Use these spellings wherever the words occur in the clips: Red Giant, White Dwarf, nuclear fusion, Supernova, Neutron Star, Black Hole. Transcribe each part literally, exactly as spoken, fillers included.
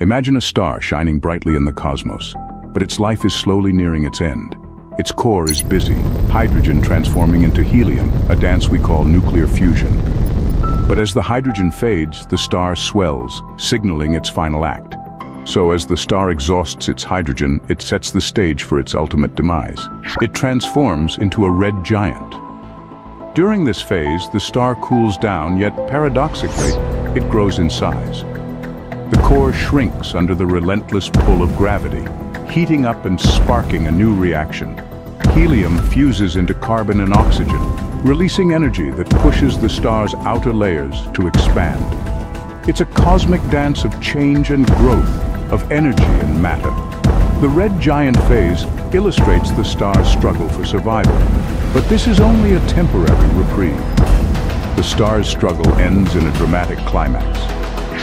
Imagine a star shining brightly in the cosmos, but its life is slowly nearing its end. Its core is busy, hydrogen transforming into helium, a dance we call nuclear fusion. But as the hydrogen fades, the star swells, signaling its final act. So as the star exhausts its hydrogen, it sets the stage for its ultimate demise. It transforms into a red giant. During this phase, the star cools down, yet paradoxically, it grows in size. The core shrinks under the relentless pull of gravity, heating up and sparking a new reaction. Helium fuses into carbon and oxygen, releasing energy that pushes the star's outer layers to expand. It's a cosmic dance of change and growth, of energy and matter. The red giant phase illustrates the star's struggle for survival, but this is only a temporary reprieve. The star's struggle ends in a dramatic climax.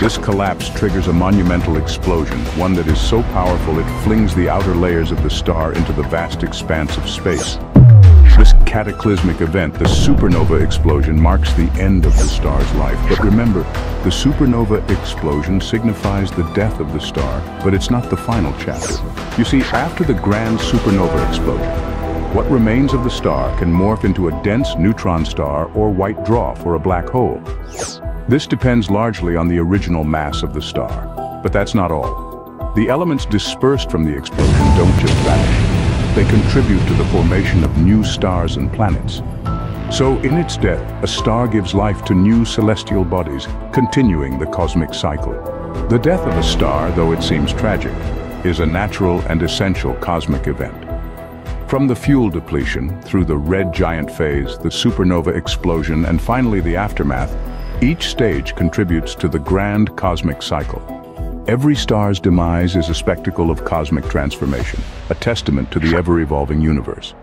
This collapse triggers a monumental explosion, one that is so powerful it flings the outer layers of the star into the vast expanse of space. This cataclysmic event, the supernova explosion, marks the end of the star's life. But remember, the supernova explosion signifies the death of the star, but it's not the final chapter. You see, after the grand supernova explosion, what remains of the star can morph into a dense neutron star or white dwarf or a black hole. This depends largely on the original mass of the star. But that's not all. The elements dispersed from the explosion don't just vanish. They contribute to the formation of new stars and planets. So in its death, a star gives life to new celestial bodies, continuing the cosmic cycle. The death of a star, though it seems tragic, is a natural and essential cosmic event. From the fuel depletion, through the red giant phase, the supernova explosion, and finally the aftermath, each stage contributes to the grand cosmic cycle. Every star's demise is a spectacle of cosmic transformation, a testament to the ever-evolving universe.